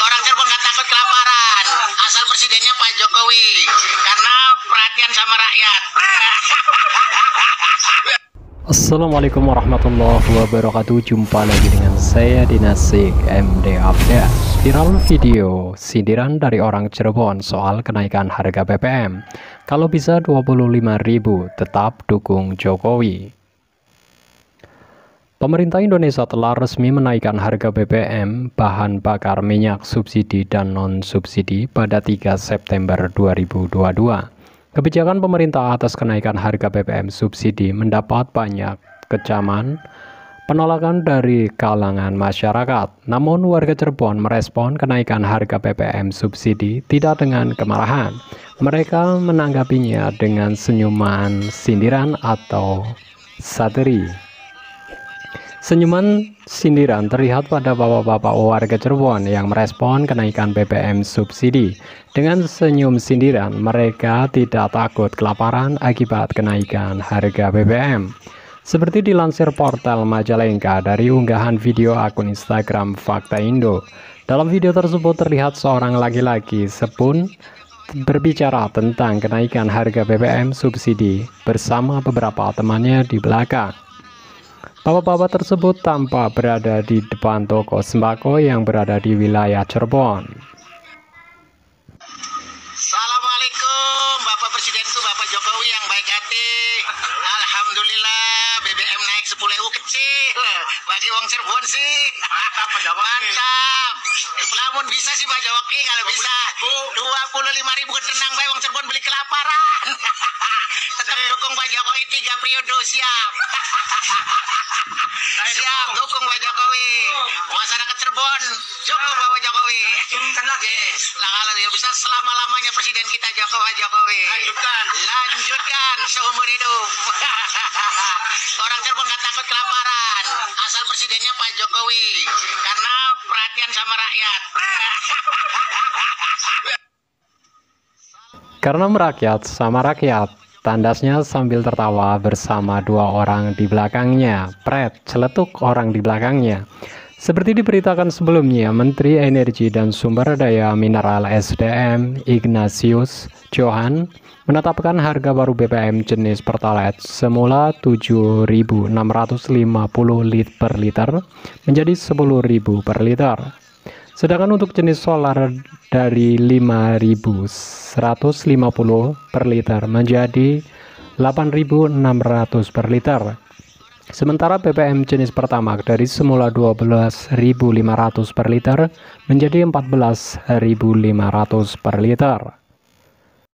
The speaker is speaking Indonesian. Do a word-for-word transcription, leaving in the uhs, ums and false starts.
Orang Cirebon nggak takut kelaparan, asal presidennya Pak Jokowi, karena perhatian sama rakyat. Assalamualaikum warahmatullahi wabarakatuh. Jumpa lagi dengan saya di Nasik M D Update. Viral video sindiran dari orang Cirebon soal kenaikan harga B B M. Kalau bisa dua puluh lima ribu, tetap dukung Jokowi. Pemerintah Indonesia telah resmi menaikkan harga B B M, bahan bakar minyak subsidi dan non-subsidi pada tiga September dua ribu dua puluh dua. Kebijakan pemerintah atas kenaikan harga B B M subsidi mendapat banyak kecaman, penolakan dari kalangan masyarakat. Namun warga Cirebon merespon kenaikan harga B B M subsidi tidak dengan kemarahan. Mereka menanggapinya dengan senyuman sindiran atau satiri. Senyuman sindiran terlihat pada bapak-bapak warga Cirebon yang merespon kenaikan B B M subsidi. Dengan senyum sindiran, mereka tidak takut kelaparan akibat kenaikan harga B B M. Seperti dilansir portal Majalengka dari unggahan video akun Instagram Fakta Indo. Dalam video tersebut terlihat seorang laki-laki sepun berbicara tentang kenaikan harga B B M subsidi bersama beberapa temannya di belakang. Bapak-bapak tersebut tampak berada di depan toko sembako yang berada di wilayah Cirebon. Assalamualaikum, Bapak Presidenku, Bapak Jokowi yang baik hati. Alhamdulillah, B B M naik sepuluh ribu kecil. Bagi wong Cirebon sih, mantap Pak Jokowi. Mantap. Namun bisa sih Pak Jokowi kalau bisa. dua puluh lima ribu ketenang bae wong Cirebon beli kelaparan. Tetap dukung Pak Jokowi tiga periode, siap. Siap, dukung Pak Jokowi. Masyarakat Cirebon, dukung Bapak Jokowi. Yes. Lah kalau bisa selama-lamanya presiden kita Jokowi Jokowi. Lanjutkan, lanjutkan seumur hidup. Orang Cirebon nggak takut kelaparan, asal presidennya Pak Jokowi, karena perhatian sama rakyat. Karena merakyat sama rakyat. Tandasnya sambil tertawa bersama dua orang di belakangnya. Pret, celetuk orang di belakangnya. Seperti diberitakan sebelumnya, Menteri Energi dan Sumber Daya Mineral E S D M Ignasius Johan menetapkan harga baru B B M jenis Pertalite semula tujuh ribu enam ratus lima puluh rupiah per liter menjadi sepuluh ribu rupiah per liter. Sedangkan untuk jenis solar dari lima ribu seratus lima puluh per liter menjadi delapan ribu enam ratus per liter. Sementara B B M jenis pertama dari semula dua belas ribu lima ratus per liter menjadi empat belas ribu lima ratus per liter.